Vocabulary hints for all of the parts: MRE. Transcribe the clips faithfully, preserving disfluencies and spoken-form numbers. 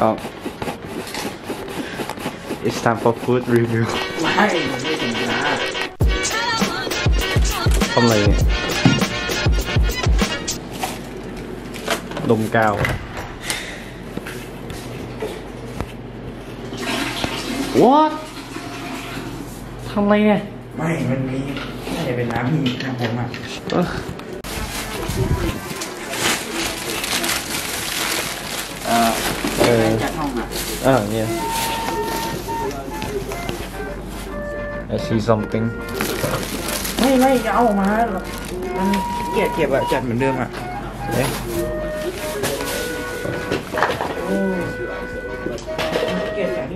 Oh. It's time for food review. Why? ทำอะไรเนี่ยดมกาวWhat ทำอะไรเนี่ยไม่มันมีน่าจะเป็นน้ำที่น้ำผมอ่ะเออเออจากห้องอ่ะเออเนี่ย I see something ไม่ไม่เอาออกมามันเกลียดเก็บอ่ะจัดเหมือนเดิมอ่ะเอ๊ะเกลียดจัด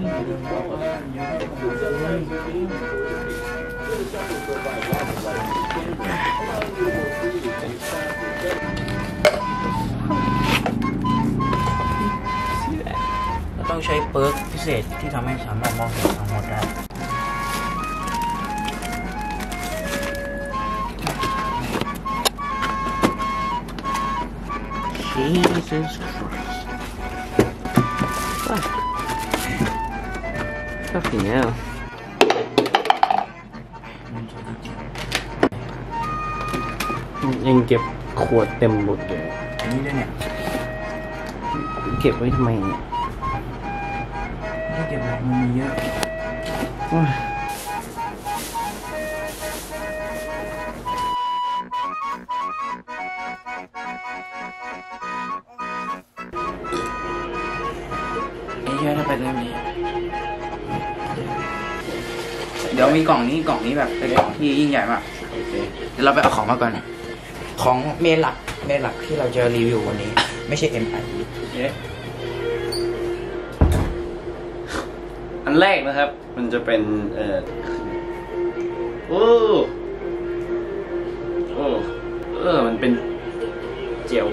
เราต้องใช้เปิร์กพิเศษที่ทำให้สามารถมองเห็นทั้งหมดได้Jesus Christ Fuck Fucking hellยังเก็บขวดเต็มหมดเลยอันนี้ด้วยเนี่ยเก็บไว้ทำไมเนี่ยไม่เก็บหรอกมันมีเยอะเยอะถ้าไปเรื่องนี้เดี๋ยวมีกล่องนี้กล่องนี้แบบเป็นกล่องที่ยิ่งใหญ่มากเดี๋ยวเราไปเอาของมาก่อนของเมนหลักเมนหลักที่เราจะรีวิววันนี้ไม่ใช่ เอ็ม ไอ อันแรกนะครับมันจะเป็นเออโอ้โอ้เออมันเป็นเจล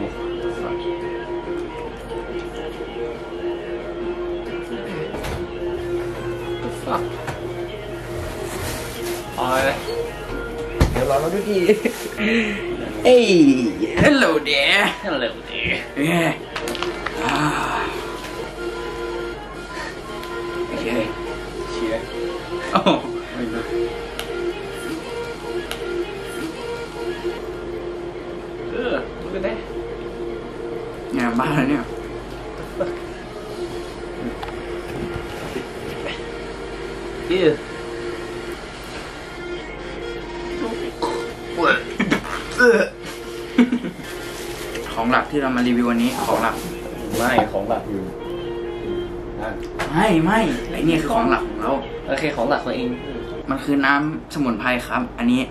อ๋อเดี๋ยวรอเราดูดีเอ้ย hello there hello there โอเคเชียร์โอ้ไม่รู้เออดูกันได้งานบ้านแล้วเนี่ยเออของหลักที่เรามารีวิววันนี้ของหลักไม่ของหลักอยู่ไม่ไม่ไอ้นี่คือของหลักของเราโอเคของหลักตัวเองมันคือน้ำสมุนไพรครับอันนี้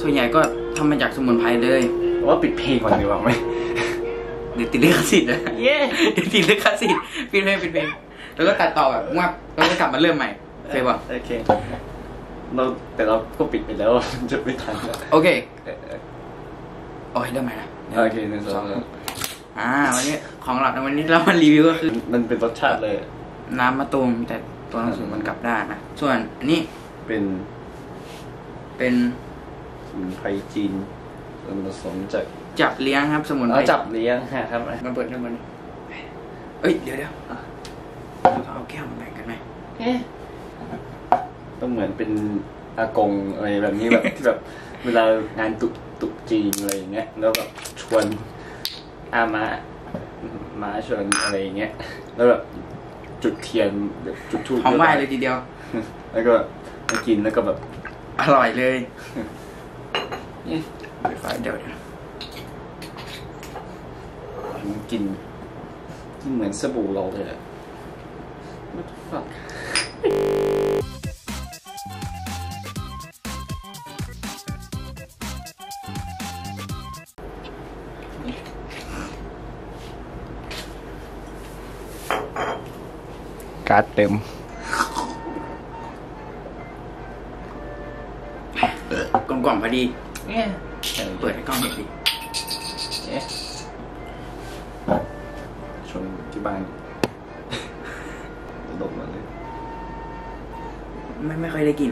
ส่วนใหญ่ก็ทำมาจากสมุนไพรเลยว่าปิดเพลงก่อนดีกว่าไหมเดี๋ยวติดลิขสิทธิ์นะเดี๋ยวติดลิขสิทธิ์ปิดเพลงปิดเพลงแล้วก็ตัดต่อแบบงับแล้วก็กลับมาเริ่มใหม่เคยป่ะโอเคเราแต่เราก็ปิดไปแล้วจะไม่ทันโอเคโอ้ยได้ไหมนะโอเคหนึ่งสองอ่าวันนี้ของหลักในวันนี้เรามารีวิวก็คือมันเป็นรสชาติเลยน้ำมะตูมแต่ตัวหนังสือมันกลับด้านนะส่วนอันนี้เป็นเป็นสมุนไพรจีนส่วนผสมจากจับเลี้ยงครับสมุนไพรจับเลี้ยงครับมันเปิดมันเอ้ยเดี๋ยวเดี๋ยวเอาแก้วมาแบ่งกันไหมต้องเหมือนเป็นอากงอะไรแบบนี้แบบที่แบบเวลางานตุกตุกจีนอะไรอย่างเงี้ยแล้วแบบชวนอามามาชวนอะไรอย่างเงี้ยแล้วแบบจุดเทียนแบบจุดทูบของไหว้เลยทีเดียวแล้วก็มากินแล้วก็แบบอร่อยเลยนี่ไฟเดี๋ยวนะมันกินกินเหมือนสบู่เราเลยแหละการ์ดเต็มกล่องๆพอดีเนี่ยเปิดกล่องดิเนี่ยชนที่บ้านตกมาเลยไม่ไม่ค่อยได้กิน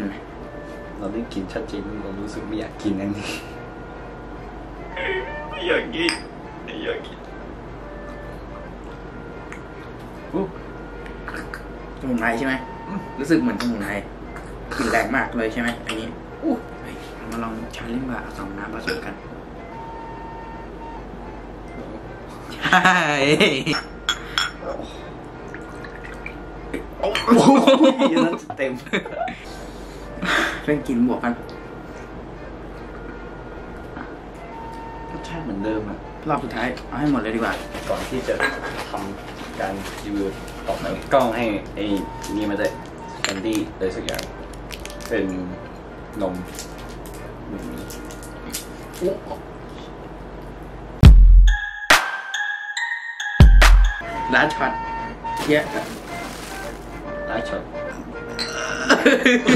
เราได้กินชัดเจนเรารู้สึกไม่อยากกินนั่นนี่ไม่อยากกินไม่อยากกิน สมุนไพรใช่ไหมรู้สึกเหมือนสมุนไพรกลิ่นแรงมากเลยใช่ไหมอันนี้อู้มาลองชาลิ้นบะสองน้ำผสมกันใช่โอ้โหเต็มเพิ่งกินบวกกันรสชาติเหมือนเดิมอ่ะรอบสุดท้ายเอาให้หมดเลยดีกว่าก่อนที่จะทำการรีวิวต่อไปก็ให้ไอ้นี่มาได้แคนดี้เลยสักอย่างเป็นนมล้าช็อตเยอะล้าช็อตเ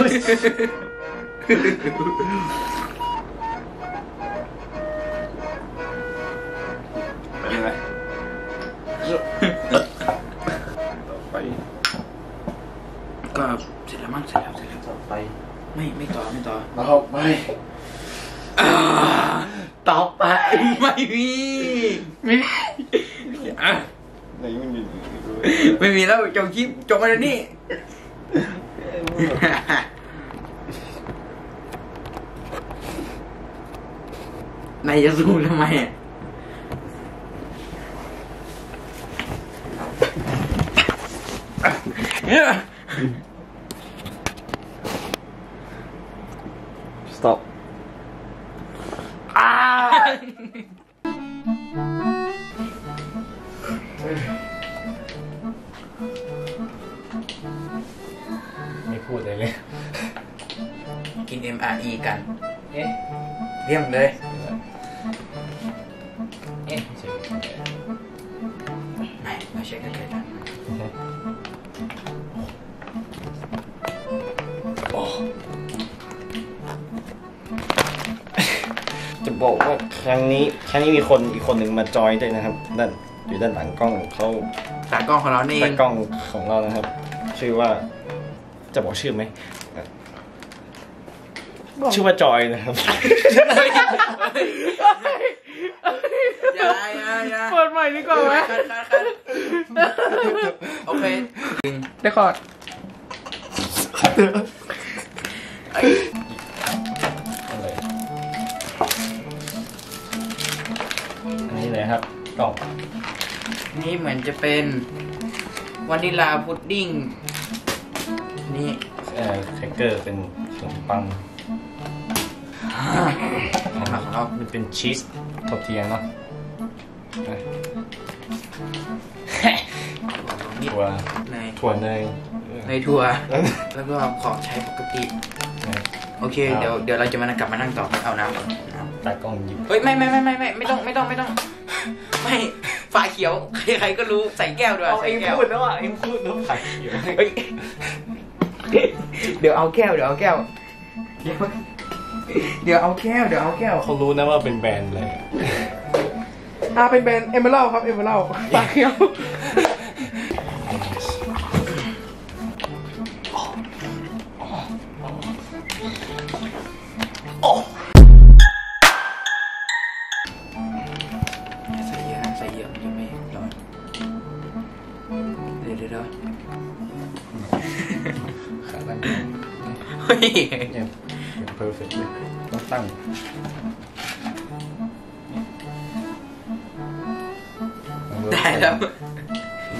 ป็นยังไงไปก็เสร็จแล้วมั้งเสร็จแล้วเสร็จแล้วไปไม่ไม่ต่อไม่ต่อเราไม่ต่อไปไม่มีไม่ไม่มีแล้วจบคลิปจบมาแล้วนี่นายจะสู้ทำไมอ่ะstopไม่พูดเลยเลยกิน เอ็ม อาร์ อี กันเอ๊ะเรียมเลยเอ๊ะไม่ไม่ใช่กันเลยนะโอ้จะบอกว่าครั้งนี้ครั้งนี้มีคนอีกคนหนึ่งมาจอยด้วยนะครับนั่นอยู่ด้านหลังกล้องเขาตากล้องของเรานี่ตากล้องของเรานะครับชื่อว่าจะบอกชื่อไหมชื่อว่าจอยนะครับเปิดใหม่ดีกว่าไหมโอเคได้คอร์ดอันนี้เลยครับกล่องนี่เหมือนจะเป็นวานิลาพุดดิ้งนี่เอ่อแท็กเกอร์เป็นขนมปังของเรามันเป็นชีสทบเทียนเนาะถั่วเนยถั่วเนยในถั่วแล้วก็ของใช้ปกติโอเคเดี๋ยวเดี๋ยวเราจะมากลับมานั่งต่อเอาน้ำตากล้องหยิบเฮ้ยไม่ไม่ไม่ไม่ไม่ไม่ต้องไม่ต้องไม่ต้องไม่ฝาเขียวใครๆก็รู้ใส่แก้วด้วยใส่แก้วเอ็มพูดแล้วอ่ะเอ็มพูดแล้วฝาเขียวเดี๋ยวเอาแก้วเดี๋ยวเอาแก้วเดี๋ยวเอาแก้วเดี๋ยวเอาแก้วเขารู้นะว่าเป็นแบรนด์อะไรอ่าเป็นแบรนด์เอเมอรัลครับเอเมอรัลฝาเขียวเนี่ยเพอร์เฟกต์เลยต้องตั้งได้แล้ว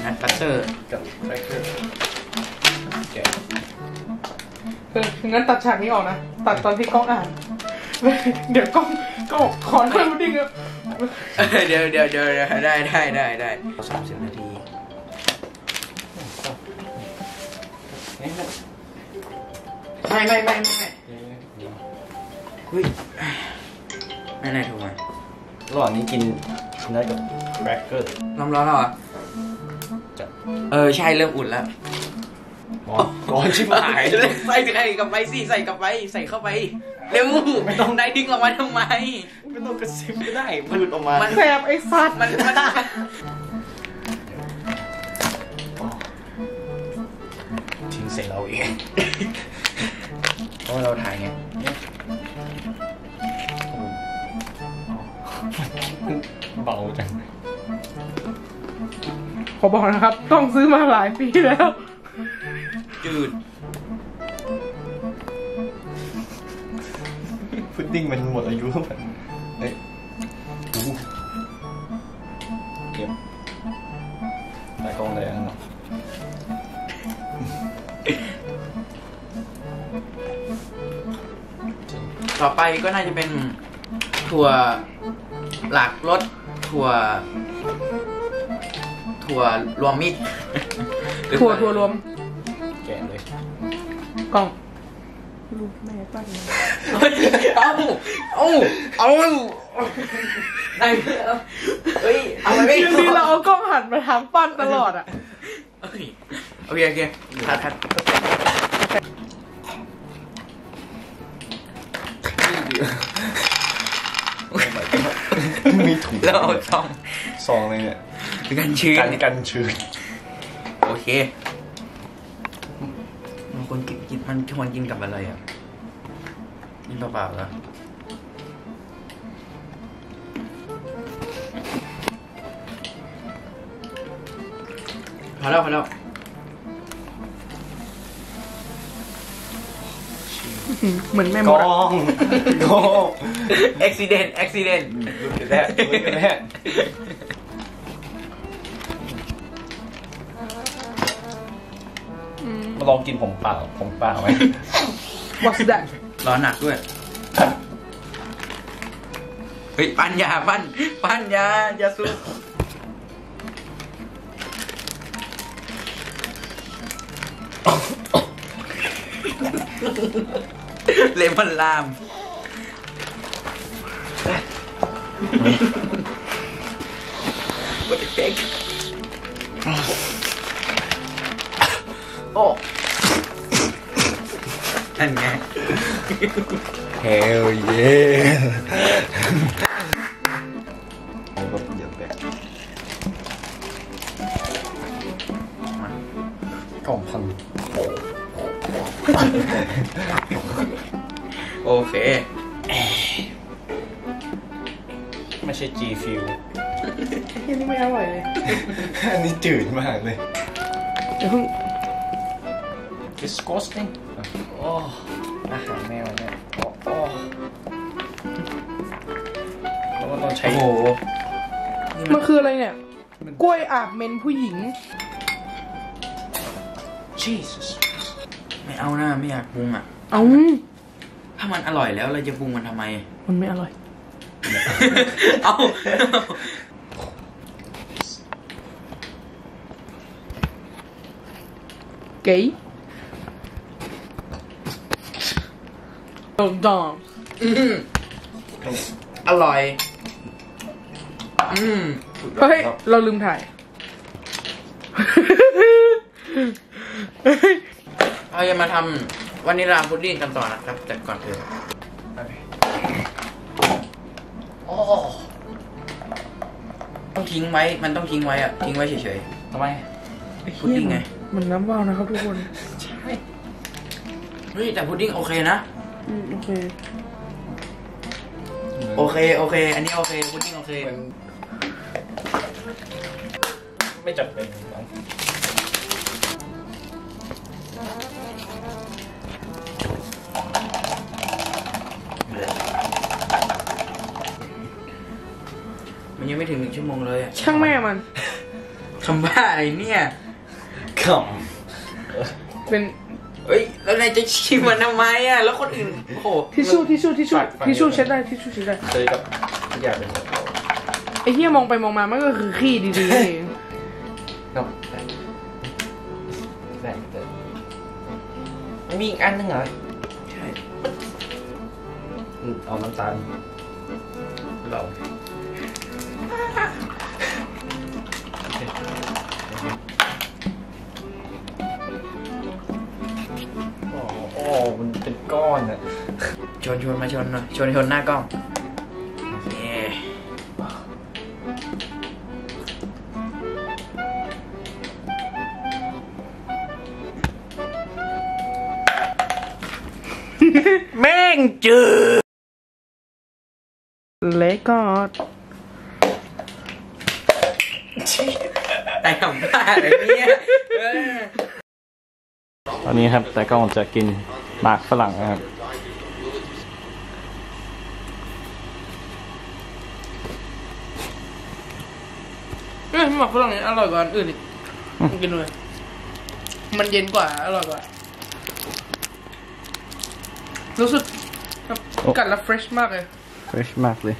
นัดปัตเตอร์กับแท็กเกอร์แกะเอองั้นตัดฉากนี้ออกนะตัดตอนที่กล้องอ่านเดี๋ยวกล้องกล้องขอนไม่รู้ดิ้งครับเดี๋ยวเดี๋ยวเดี๋ยวได้ได้ได้ได้สามสิบนาทีไม่ไม่ไม่ไม่ไม่ไม่ถูกไหมระหว่างนี้กินได้กับแบล็กเกอร์น้ำร้อนเหรอเออใช่เริ่มอุ่นแล้วร้อนชิบหายเลยใส่ใส่กลับไปสิใส่กลับไปใส่เข้าไปเร็วไม่ต้องได้ทิ้งออกมาทำไมไม่ต้องกระซิบก็ได้พูดออกมามันแสบไอ้สัตว์มันทิ้งใส่เราเองเพราะเราถ่ายไงเบาจัง ขอบอกนะครับต้องซื้อมาหลายปีแล้วจืดพุดดิ้งมันหมดอายุแล้วมันเอ๊ะเก็บตากล้องเลยอ่ะเนาะต่อไปก็น่าจะเป็นถั่วหลากรสถั่วถั่วรวมมิตรถั่วถั่วรวมแกะเลยกล้องลูกแม่ป้าเอ้าเอ้าเอ้าไหนเฮ้ยเอาไปไม่ยืนดีเราเอากล้องหันมาทางปั้นตลอดอ่ะโอเคโอเคโอเคทัดทัดมีถุงแล้วเอาซองซองเลยเนี่ยกันชื้นกันชื้นโอเคบางคนกินกินมันชวนกินกับอะไรอ่ะกินเปล่าๆเหรอพอแล้วพอแล้วเหมือนแม่มดกองโง่แอ็กซิเดนต์แอ็กซิเดนต์แท้แท้มาลองกินผมเปล่าผมเปล่าไหมวัสดุร้อนหนักด้วยเฮ้ยปัญญาปัญปัญญาอย่าสู้เลมอนลามวัดเด็กโอ้อันไง Hell yeah เอาแบบเยอะแบบกล่องพันโอเคไม่ใช่ G Fuel อันนี้ไม่อร่อยเลยอันนี้จืดมากเลยเดี๋ยวเพิ่ง disgusting โอ้อาหารแมวเนี่ยโอ้แล้วก็ต้องใช้โอ้มันคืออะไรเนี่ยกล้วยอาบเมนผู้หญิง Jesusไม่เอาหน้าไม่อยากปรุงอ่ะเอาถ้ามันอร่อยแล้วเราจะปรุงมันทำไมมันไม่อร่อยเอาเก๋ดองอร่อยอืมเฮ้ยเราลืมถ่ายเราจะมาทำวานิลาพุดดิ้งกันต่อนะครับแต่ก่อนอื่นโอ้ต้องทิ้งไว้มันต้องทิ้งไว้อะทิ้งไว้เฉยๆทำไมพุดดิ้งไงมันน้ำว่าวนะครับทุกคนใช่เฮ้ยแต่พุดดิ้งโอเคนะโอเคโอเคโอเคอันนี้โอเคพุดดิ้งโอเคไม่จับเป็นยังไม่ถึงหนึ่งชั่วโมงเลยอ่ะช่างแม่มันคำว่าอะไรเนี่ยขำเป็นเอ้ยแล้วนายจะชิมมันทำไมอ่ะแล้วคนอื่นโอ้โหทิชชู่ทิชชู่ทิชชู่ทิชชู่เช็ดได้ทิชชู่เช็ดได้เลยกับอยากเป็นไอ้เหี้ยมองไปมองมามันก็คือขี้ดีๆเองมีอีกอันนึงเหรอใช่เอาน้ำตาลเรามันเป็นก้อนอะชนชนมาชนหน่อยชนชนหน้ากล้องแม่งจืดเลกอด แต่ของบ้าเลยเนี่ยตอนนี้ครับแต่ก็จะกินหมากฝรั่งนะครับเอ้ยหมากฝรั่งนี้อร่อยกว่าอื่นอีกกินเลยมันเย็นกว่าอร่อยกว่ารู้สึกกัดแล้วเฟรชมากเลยเฟรชมากเลย